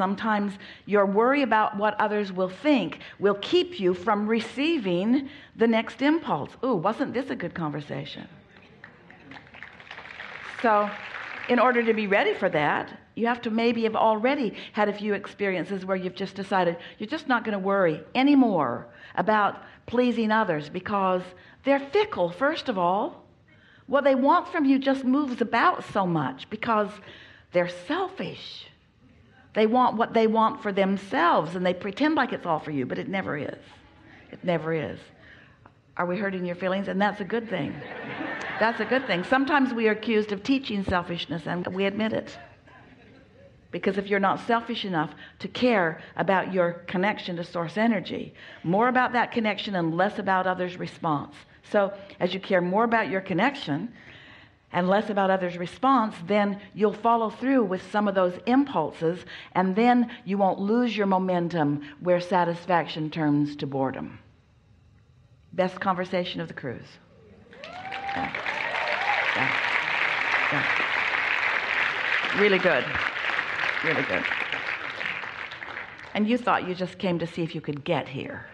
Sometimes your worry about what others will think will keep you from receiving the next impulse. Ooh, wasn't this a good conversation? So in order to be ready for that, you have to maybe have already had a few experiences where you've just decided you're just not going to worry anymore about pleasing others, because they're fickle. First of all, what they want from you just moves about so much because they're selfish. They want what they want for themselves, and they pretend like it's all for you, but it never is. It never is. Are we hurting your feelings? And that's a good thing. That's a good thing. Sometimes we are accused of teaching selfishness, and we admit it. Because if you're not selfish enough to care about your connection to source energy, more about that connection and less about others' response. So as you care more about your connection and less about others' response, then you'll follow through with some of those impulses, and then you won't lose your momentum where satisfaction turns to boredom. Best conversation of the cruise. Yeah. Yeah. Yeah. Really good. Really good. And you thought you just came to see if you could get here.